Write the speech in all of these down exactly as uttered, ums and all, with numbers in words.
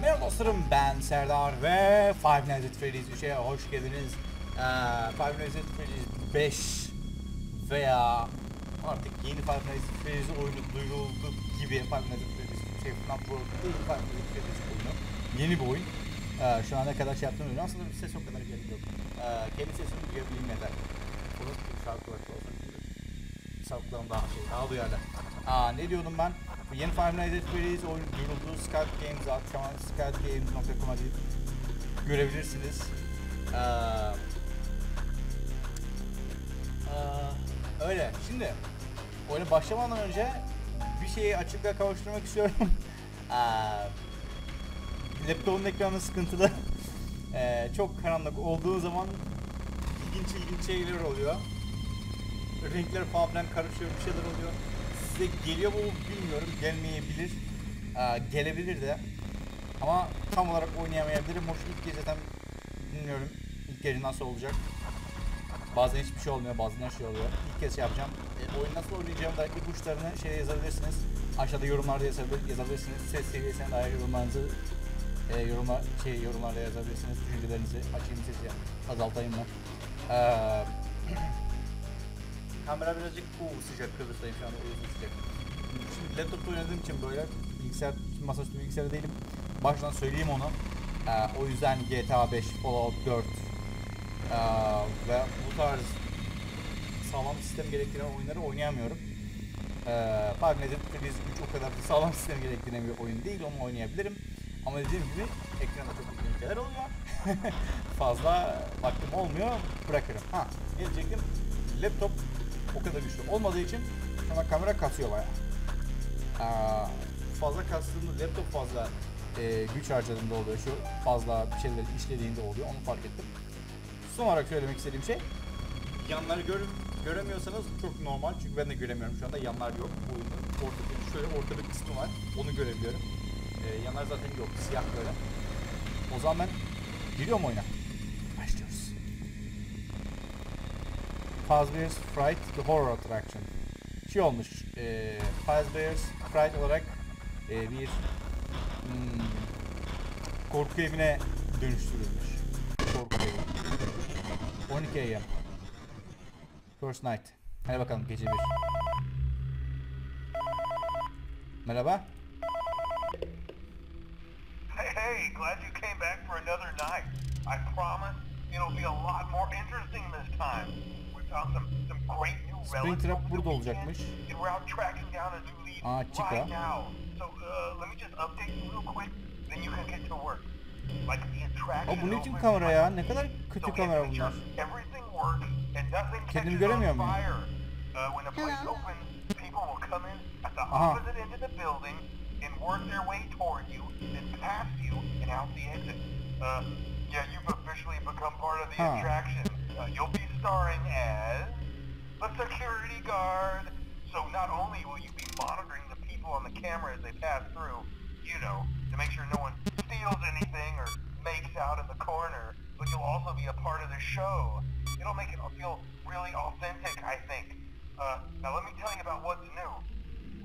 Merhaba dostlarım, ben Serdar ve Five Nights at Freddy's üçe hoş geldiniz. ee, Five Nights at Freddy's beş veya artık yeni Five Nights at Freddy's oyunu duyuruldu gibi Five Nights at Freddy's şey, Five Nights at Freddy's oyunu yeni bir oyun. Ee, şu ana kadar şey yaptığım oyun aslında bir ses o kadar gerek yok. Ee, kendi sesimi duyabileyim yeter. Burası bir şarkı olarak olsun. Şarkılarım daha şey, daha duyarlı. Aa, ne diyordum ben? Yeni Five Nights at Freddy's oyun duyuruldu. Scout Games akşam Scout Games nokta com'a gidip görebilirsiniz. Ee, e, öyle. Şimdi oyuna başlamadan önce bir şeyi açıkla kavuşturmak istiyorum. ee, laptopun ekranı sıkıntılı. ee, çok karanlık olduğu zaman ilginç ilginç şeyler oluyor. Renkler falan karışıyor, bir şeyler oluyor. Size geliyor mu bilmiyorum, gelmeyebilir, ee, gelebilir de ama tam olarak oynayamayabilirim. Hoş ilk gece zaten bilmiyorum ilk gece nasıl olacak. Bazen hiçbir şey olmuyor, bazen her şey oluyor. İlk kez şey yapacağım. E, oyun nasıl oynayacağım dair ipuçlarını şeye yazabilirsiniz. Aşağıda yorumlarda yazabilirsiniz. Ses seviyesine dair yorumlarınızı e, yorumlar şey yorumlarda yazabilirsiniz. Düşüncelerinizi açayım, sesi azaltayım mı? Ee, Kamera birazcık uuu sıcak, Kıbrıs'tayım şu anda, uyusun sıcak. Şimdi laptopta oynadığım için böyle bilgisayar, masaüstü bilgisayarda değilim. Baştan söyleyeyim onu. Ee, o yüzden G T A beş, Fallout dört ee, ve bu tarz sağlam sistem gerektiren oyunları oynayamıyorum. Ee, Five Nights at Freddy's üç o kadar sağlam sistem gerektiren bir oyun değil, onu oynayabilirim. Ama dediğim gibi ekranda çok ilginç ülkeler oluyor. Fazla vaktim olmuyor, bırakırım. Ha, ne diyecektim? Laptop o kadar güçlü olmadığı için ama kamera kasıyor bayağı. Aa, fazla kastığımda laptop fazla e, güç harcadığında oluyor, şu fazla bir şeyler işlediğinde oluyor, onu fark ettim. Son olarak söylemek istediğim şey, yanları gör, göremiyorsanız çok normal çünkü ben de göremiyorum şu anda, yanlar yok oyunun. Ortada şöyle ortada bir kısmı var, onu görebiliyorum. E, yanlar zaten yok, siyah böyle. O zaman ben giriyorum oyuna. Başlıyoruz. Fazbear's Fright The Horror Attraction şey olmuş, e, Fazbear's Fright olarak e, bir hmm, korku evine dönüştürülmüş. Korku evi. on iki A M First Night. Hadi bakalım, gece bir. Merhaba. Hey hey, glad you came back for another night. I promise it'll be a lot more interesting this time. Springtrap burada olacakmış. Aa, Chica. O bunun için kamera ya, ne kadar kötü kamera bunlar. Kendimi göremiyor muyum? Aha. Ha. Uh, you'll be starring as a security guard. So not only will you be monitoring the people on the camera as they pass through, you know, to make sure no one steals anything or makes out in the corner, but you'll also be a part of the show. It'll make it feel really authentic, I think. Uh, now let me tell you about what's new.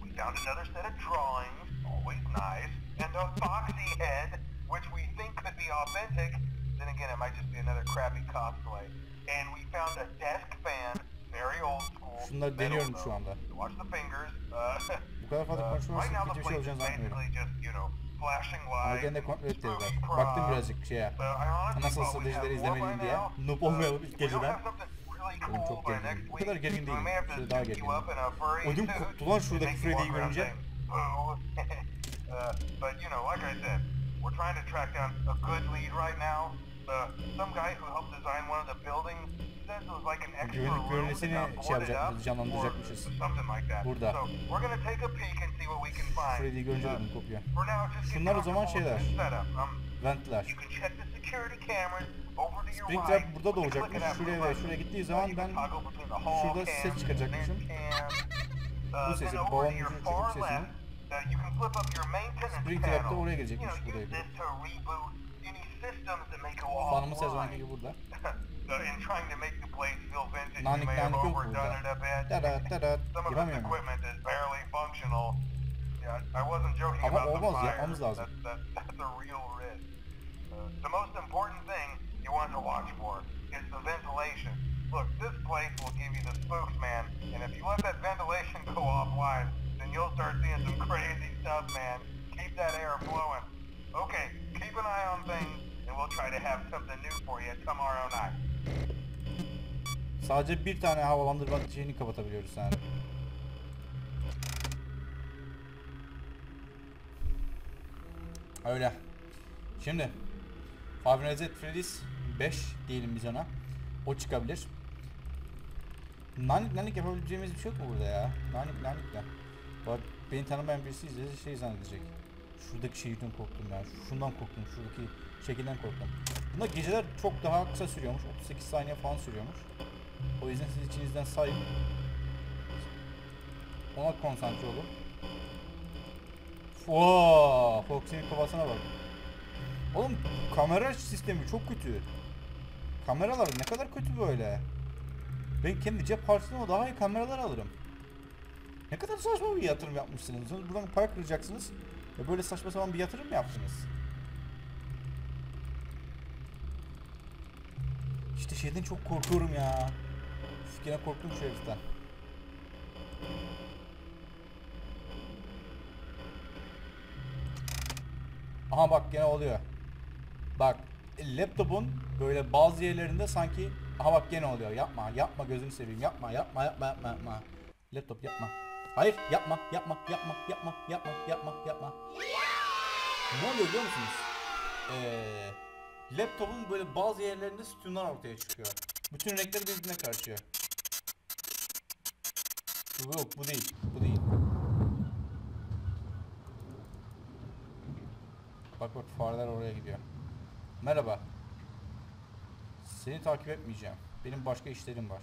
We found another set of drawings, always nice, and a foxy head, which we think could be authentic. Then again, it might just be another crappy cosplay. And we found a desk fan, very old school. Şunları deniyorum şu anda. Watch the fingers. Bu kadar fazla konuşmazsak hiçbir şey olacağını zannetmiyorum. Ama gene kontrol ettiler. Baktım birazcık şeye. Nasıl stratejileri izlemeliyim diye. Noob olmayalım ilk geceden. Oyun çok gergin. Bu kadar gergin değilim. Şöyle daha gergin. Oyun koptu lan şuradaki Freddy'yi görünce. We're trying to track down a good lead right now. Uh, some guy who helped design one of the buildings says it was like an extra room boarded up or something like that. Burada. So we're gonna take a peek and see what we can find. Freddy'yi görünce ödüm kopuyor. For now, just get on with this setup. Ventler. You can check the security cameras over to your right. Springtrap burada da olacakmış. Şuraya ve şuraya gittiği zaman ben şurada ses çıkacakmışım. Bu sesi babamın çocuk sesini. Springtrap'ta oraya gelecekmiş, buraya gidiyor. Fanımın sezonu gibi burada. Nanik nanik yok burada. Tadat tadat. Giremiyor mu? Yeah, I wasn't joking Ama about olmaz, the fire. Yapmamız lazım. That, that, that's a real risk. Uh, the most important thing you want to watch for is the ventilation. Look, this place will give you the spooks, man. And if you let that ventilation go offline, then you'll start seeing some crazy stuff, man. Keep that air flowing. Okay, keep an eye on things, and we'll try to have something new for you tomorrow night. Sadece bir tane havalandırma şeyini kapatabiliyoruz yani. Öyle. Şimdi Five Nights at Freddy's beş diyelim biz ona. O çıkabilir. Nanik nanik yapabileceğimiz bir şey yok mu burada ya? Nanik nanik de. Bak beni tanımayan birisi izleyince şey zannedecek. Şuradaki şeyden korktum ya. Şundan korktum. Şuradaki şekilden korktum. Bunda geceler çok daha kısa sürüyormuş. otuz sekiz saniye falan sürüyormuş. O yüzden siz içinizden sayın. Ona konsantre olun. Ooo, Foxy'nin kafasına bak. Oğlum kamera sistemi çok kötü. Kameralar ne kadar kötü böyle. Ben kendi cep parçasına daha iyi kameralar alırım. Ne kadar saçma bir yatırım yapmışsınız. Buradan para kıracaksınız ve böyle saçma sapan bir yatırım yaptınız. İşte şeyden çok korkuyorum ya. Üf, yine korktum şu heriften. Aha bak gene oluyor. Bak laptopun böyle bazı yerlerinde sanki aha bak gene oluyor. Yapma yapma gözünü seveyim yapma yapma yapma yapma yapma. Laptop yapma. Hayır yapma yapma yapma yapma yapma yapma yapma. Ne oluyor biliyor musunuz? Ee, laptopun böyle bazı yerlerinde sütunlar ortaya çıkıyor. Bütün renkler birbirine karışıyor. Yok bu değil bu değil. Bak bak fareler oraya gidiyor. Merhaba. Seni takip etmeyeceğim. Benim başka işlerim var.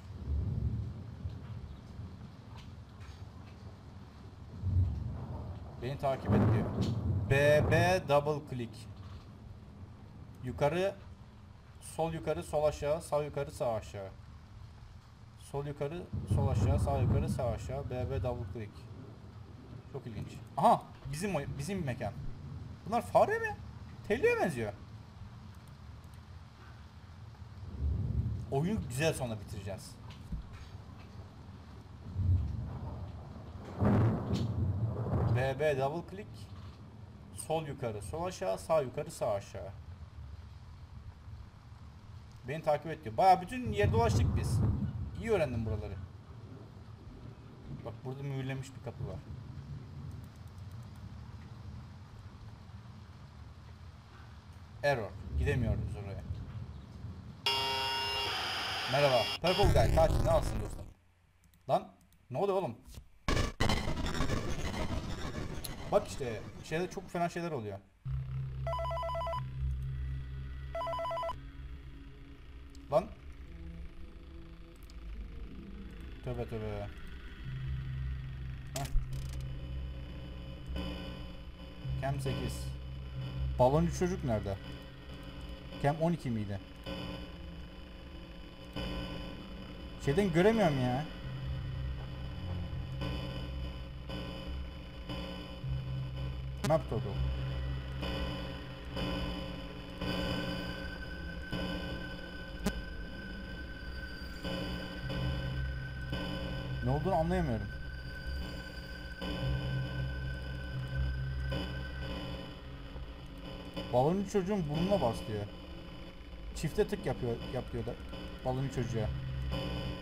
Beni takip et diyor. B B double click. Yukarı, sol yukarı, sol aşağı, sağ yukarı, sağ aşağı. Sol yukarı, sol aşağı, sağ yukarı, sağ aşağı. B B double click. Çok ilginç. Aha, bizim bizim mekan. Bunlar fare mi? Telliye benziyor. Oyunu güzel sonra bitireceğiz. B B double click. Sol yukarı, sol aşağı, sağ yukarı, sağ aşağı. Beni takip et diyor. Bayağı bütün yerde dolaştık biz. İyi öğrendim buraları. Bak burada mühürlenmiş bir kapı var. Error. Gidemiyoruz oraya. Merhaba. Purple Guy kaç ne alsın dostum. Lan ne oldu oğlum? Bak işte şeyde çok fena şeyler oluyor. Lan. Tövbe tövbe. Heh. Cam sekiz. Baloncu çocuk nerede? Cam on iki miydi? Şeyden göremiyorum ya. Map toggle. Ne olduğunu anlayamıyorum. Baloncu çocuğun burnuna bas diyor. Çifte tık yapıyor, yapıyor da baloncu çocuğa.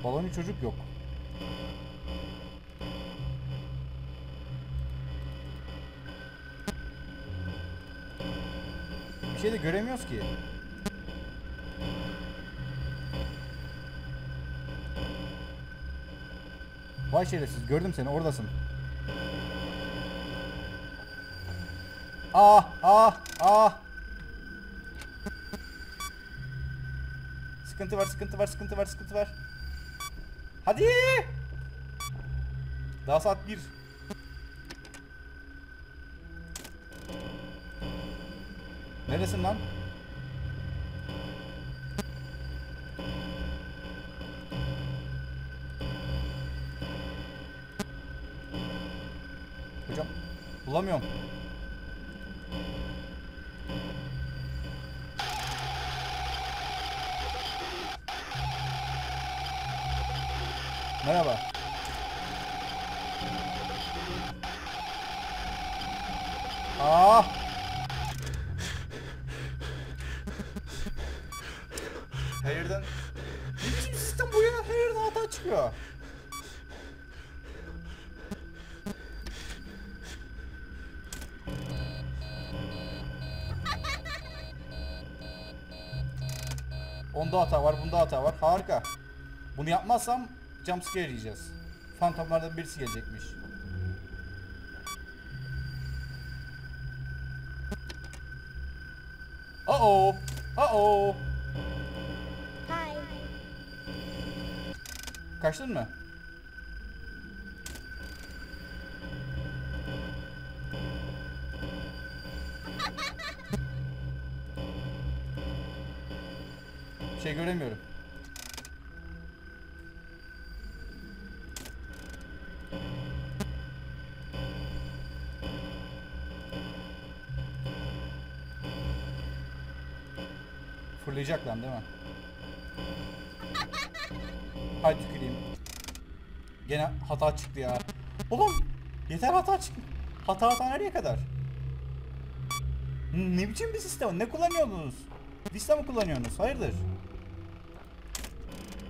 Baloncu çocuk yok. Bir şey de göremiyoruz ki. Vay şerefsiz gördüm seni oradasın. Ah ah ah. Sıkıntı var, sıkıntı var, sıkıntı var, sıkıntı var. Hadi! Daha saat bir. Neresin lan? Hocam, Bulamıyorum. Merhaba. Ah! Hayırdan? Ne biçim sistem bu ya? Hayırdan hata çıkıyor. Onda hata var, bunda hata var. Harika. Bunu yapmazsam jumpscare yiyeceğiz. Fantomlardan birisi gelecekmiş. Uh-oh. Uh-oh. Hi. Kaçtın mı? Bir şey göremiyorum. Fırlayacak lan değil mi? Hay tüküreyim. Gene hata çıktı ya. Oğlum yeter, hata çıktı. Hata hata nereye kadar? Ne biçim bir sistem? Ne kullanıyorsunuz? Vista mı kullanıyorsunuz? Hayırdır?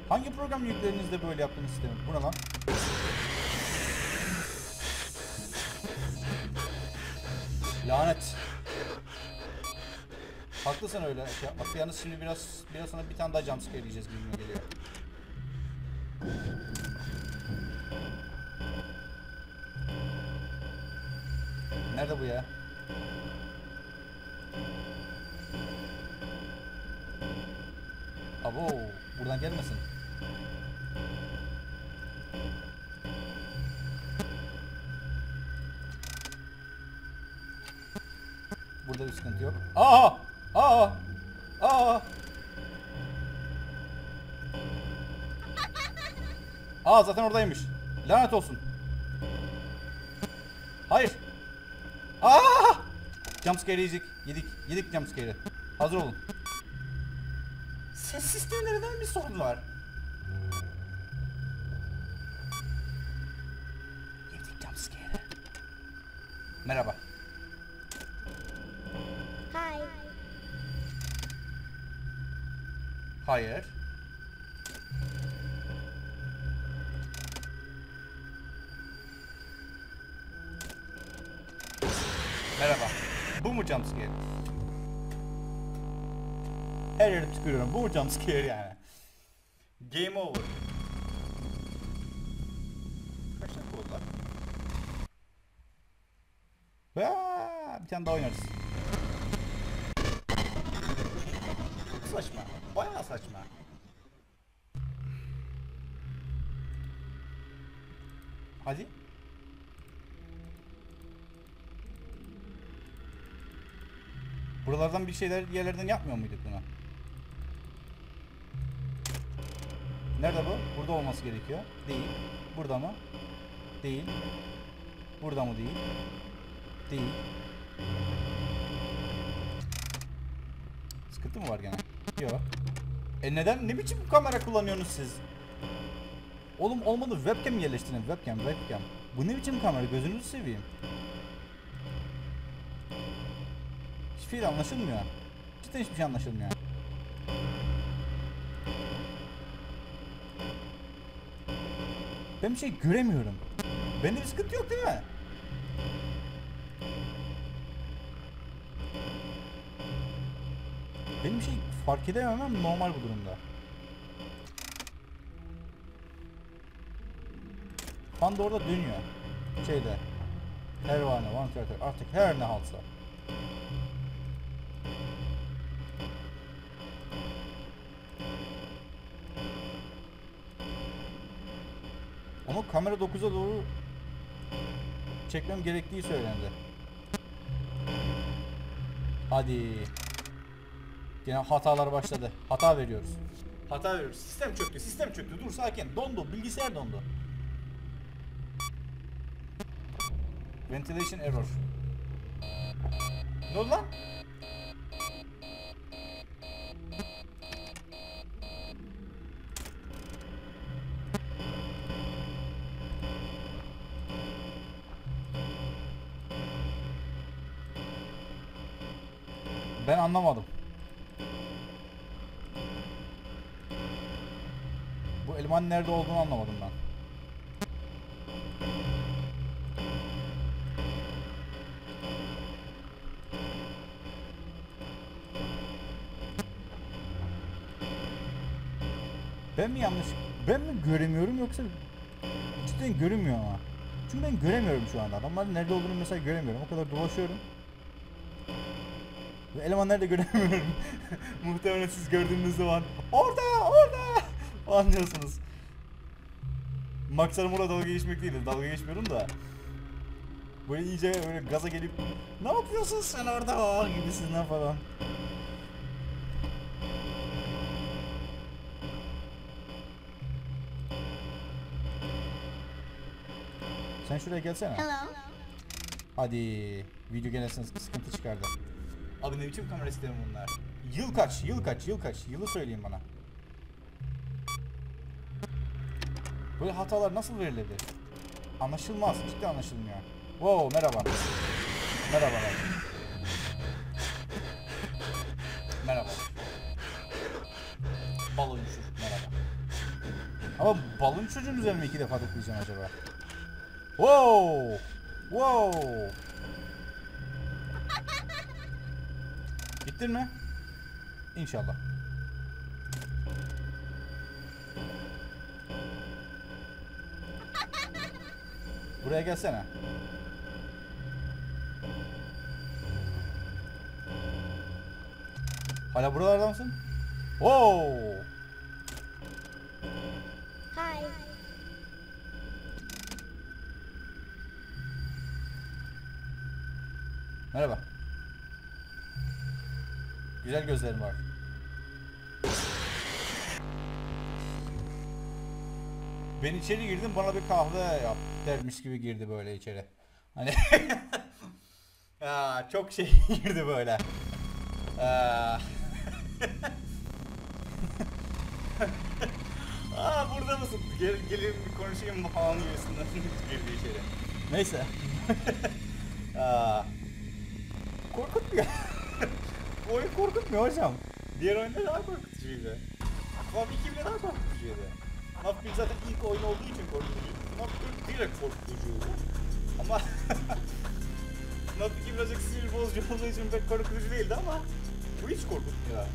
Hangi program yüklerinizde böyle yaptığınız sistemi? Bu ne lan? Lanet. Haklısın öyle şey yapmak. Yalnız şimdi biraz biraz sonra bir tane daha jumpscare yiyeceğiz gibi geliyor. Nerede bu ya? Abo, buradan gelmesin. Burada bir sıkıntı yok. Aha! Aa! Aa! Aa, zaten oradaymış. Lanet olsun. Hayır. Aa! Jumpscare yedik. Yedik. Yedik jumpscare'i. Hazır olun. Ses sistemlerinden bir sorun var. Yedik jumpscare'i. Merhaba. Hayır. Merhaba. Bu mu jumpscare? Her yere tükürüyorum. Bu mu jumpscare yani? Game over. Kaç dakika oldu lan? Bir tane daha oynarız. Saçma. Bayağı saçma. Hadi. Buralardan bir şeyler yerlerden yapmıyor muyduk buna? Nerede bu? Burada olması gerekiyor. Değil. Burada mı? Değil. Burada mı değil? Değil. Sıkıntı mı var gene? Yok. E neden? Ne biçim bu kamera kullanıyorsunuz siz? Oğlum olmadı, webcam yerleştirin. Webcam, webcam. Bu ne biçim kamera? Gözünüzü seveyim. Hiçbir şey anlaşılmıyor. Cidden hiçbir şey anlaşılmıyor. Ben bir şey göremiyorum. Bende bir sıkıntı yok değil mi? Benim şey fark edememem normal bu durumda. Fan da orada dönüyor. Şeyde. Hervane, one character. Artık her ne halsa. Onu kamera dokuza doğru çekmem gerektiği söylendi. Hadi. Yine hatalar başladı. Hata veriyoruz. Hata veriyoruz. Sistem çöktü. Sistem çöktü. Dur sakin. Dondu. Bilgisayar dondu. Ventilation error. Ne oldu lan? Ben anlamadım. Bu elmanın nerede olduğunu anlamadım ben. Ben mi yanlış? Ben mi göremiyorum yoksa cidden görünmüyor ama. Çünkü ben göremiyorum şu anda. Adamların nerede olduğunu mesela göremiyorum. O kadar dolaşıyorum. Elemanları da göremiyorum. Muhtemelen siz gördüğünüz zaman orada orada anlıyorsunuz. Maksadım burada dalga geçmek değil. Dalga geçmiyorum da. Böyle iyice böyle gaza gelip ne yapıyorsun sen orada gibisinden falan. Sen şuraya gelsene. Hello. Hadi video gelirseniz sıkıntı çıkardı. Abi ne biçim kamera sistemi bunlar? Yıl kaç? Yıl kaç? Yıl kaç? Yılı söyleyin bana. Böyle hatalar nasıl verilebilir? Anlaşılmaz. Ciddi anlaşılmıyor. Wow, merhaba. Merhaba. Merhaba. Balon uçur. Merhaba. Ama balon çocuğun üzerine iki defa tıklayacağım acaba? Wow! Wow! Gittin mi? İnşallah. Buraya gelsene. Hala buralarda mısın? Wow! Hi. Merhaba. Güzel gözlerim var. Ben içeri girdim, bana bir kahve yap dermiş gibi girdi böyle içeri. Hani ya çok şey girdi böyle. Aa, aa burada mısın? Gel gelin bir konuşayım falan gibisinden girdi içeri. Neyse. Aa, korkutmuyor. Oyun korkutmuyor hocam. Diğer oyunda daha korkutucuydu. Map iki bile daha korkutucuydu. Map bir zaten ilk oyun olduğu için korkutucuydu. Map bir direkt korkutucuydu. Ama Map iki birazcık sinir bozucu olduğu için pek korkutucu değildi ama bu hiç korkutmuyor.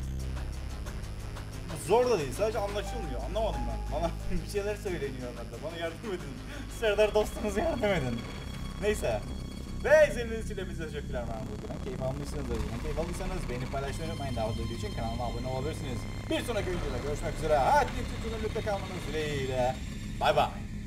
Zor da değil, sadece anlaşılmıyor. Anlamadım ben. Bana bir şeyler söyleniyor onlarda. Bana yardım edin. Serdar dostunuza yardım edin. Neyse. Ve izlediğiniz için hepinize teşekkürler. Keyif almışsınızdır. Keyif almışsanız beğenip paylaşmayı unutmayın. Daha fazla video için kanalıma abone olabilirsiniz. Bir sonraki videoda görüşmek üzere. Hadi lütfen lütfen kalmanız dileğiyle. Bay bay.